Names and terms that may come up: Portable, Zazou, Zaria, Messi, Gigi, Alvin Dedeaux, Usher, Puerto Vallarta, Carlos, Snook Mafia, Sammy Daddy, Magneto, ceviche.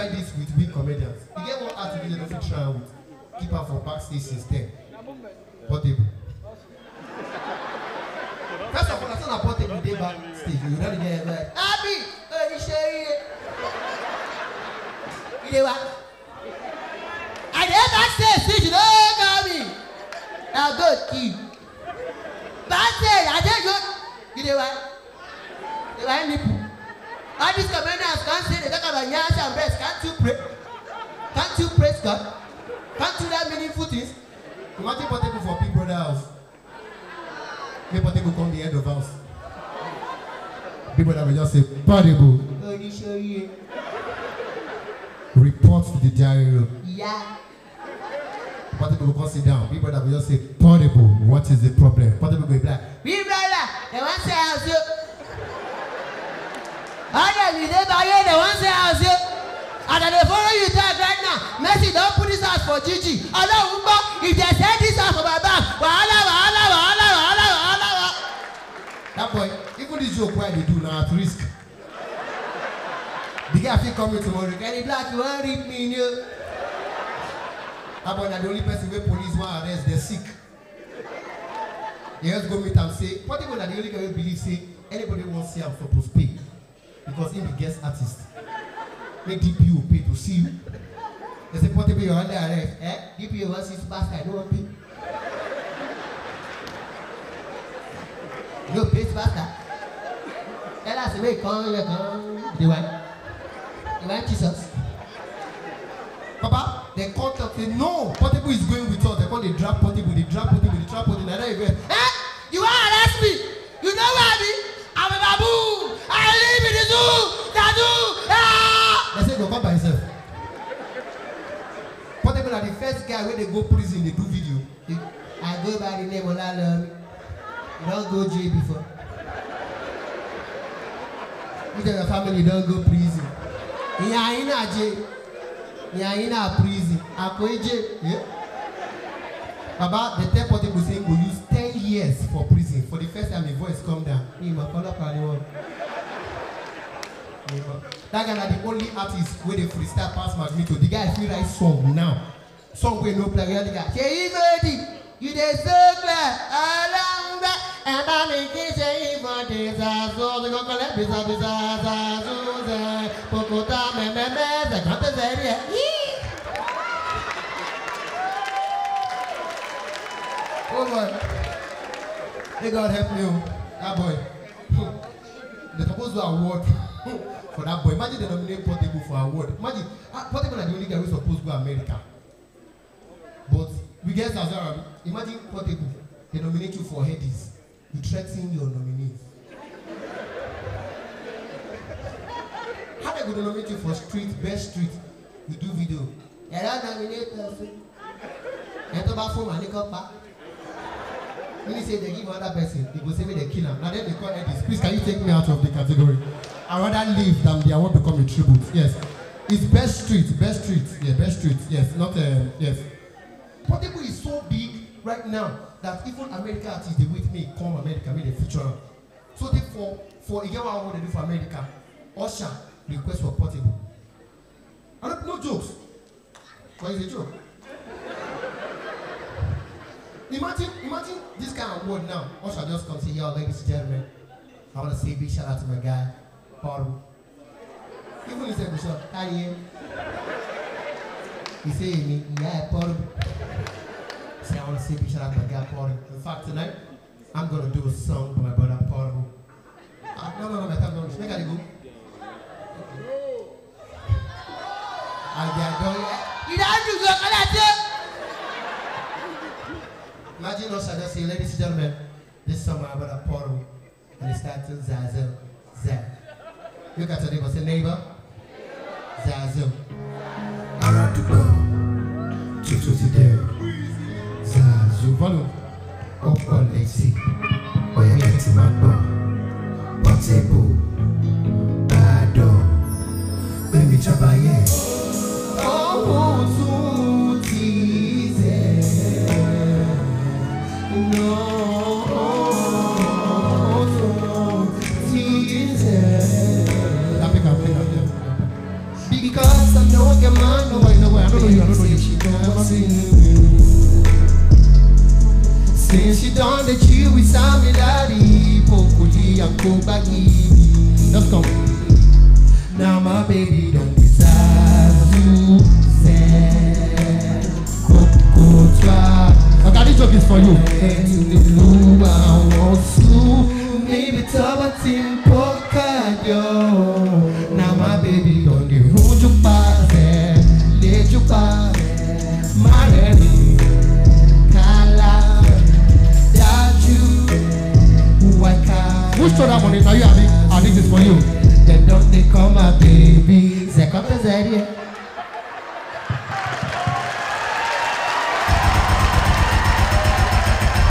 try this with big comedians. You get one art video that you try with. Keep her for backstage since then. Portable. First of all, that's not a portable day backstage. You don't get like, Abby! Oh, you say it. You know what? I did backstage, you don't got me. I'll go key. Backstage, I did go. You know what? You know what? All these comedians can't say they talk about yards and breasts. Can't you praise God? Can't you that meaningful things? You want to portable for big brother house. Make portable come the end of house. Big brother will just say, portable. Oh, you show you. Report to the diary room. Yeah. Portable will come sit down. Big brother will just say, portable. What is the problem? Portable will be black. Big brother, they want to say house you. I don't the one say house you. And I follow you talk right now. Messi, don't put this house for Gigi. Although if they said this house for my back, wahala. That boy, even this joke why they do now at risk. The guy feel coming tomorrow. Any black you won't read me in you. That boy, that the only person where police want arrest, they're sick. They just go meet and say, what people that the only guy will believe say anybody wants to say I'm supposed to pay. Because he's a guest artist. Make DPO pay to see you. They say, Portable, you're under arrest. Eh? DPO wants you to pass, I don't want to pay. You pay to pass that. Tell us, wait, come. They want Jesus. Papa, they called up, say, no, Portable is going with us. They call the draft Portable, the draft Portable, the draft Portable. And then you go, eh? You want to arrest me? You know what I mean? I'm a baboon! I live in the zoo! Zazou! Ah! They say go come by himself. Portable are the first guy when they go prison, they do video. I go by the name of Lalo. You don't go jail before. You tell your family don't go prison. You are in a jail. You are in a prison. I go in jail. Yeah? About the 10 Portable saying we use 10 years for prison. For the first time, the voice come down. That guy is the only artist where they freestyle past Magneto. The guy feel like song now. Song where no play. We are the guy. You dey so clear, along the and I'm in kitchen for this Zazou. They go collect Zazou, Pokota, me, they got the very. Oh God. May God help me, that boy. They're supposed to award for that boy. Imagine they nominate Portable for award. Imagine, Portable are the only guy who's supposed to go to America. But we get Zazou. Imagine Portable, they nominate you for Hades. You threaten your nominee. How they going to nominate you for street, best street? You do video. They don't nominate person. They talk about phone and they come back. When he say they give another person, they go say me they kill him. Now then they call Edis. Please, can you take me out of the category? I rather leave than the award become a tribute. Yes, it's best street. Yeah, best street. Yes, not yes. Portable is so big right now that even America artists they with me come America with a feature. So therefore, for a year what they do for America, Usher request for Portable. I don't know jokes. What is a joke? Imagine this kind of word now. Usher just come say, yo, ladies and gentlemen, I want to say a big shout out to my guy, Portable. Even he said, Bishop, how are you? He said, yeah, Portable. He said, I want to say a big shout out to my guy, Portable. In fact, tonight, I'm going to do a song for my brother, Portable. No, my time, no, make it go. You don't do good, I imagine us, I just say, ladies and gentlemen, this summer I'm about a Portable. And it starts to Zazou, Zazou. Look at your neighbor, say, neighbor, Zazou. Around the world, to today, Zazou, volume, up all night, see, or you get to my bar, Portable, bad dog, baby, chabaye. Oh, because I know your man. No, I know I she never seen. Since she done the chill with Sammy Daddy, Pokudi and Kobaki. Not come. Now my baby don't Zazou said, Coco try. I got this joke is for you. And you the blue, I want to. Maybe Tabatin Poka, yo. Now my baby don't do you pass it. Let you pass it. My baby, Kala, that you, who I can. Who's to that money? Now you, I think it's for you. They don't, they call my baby. They come to Zaria.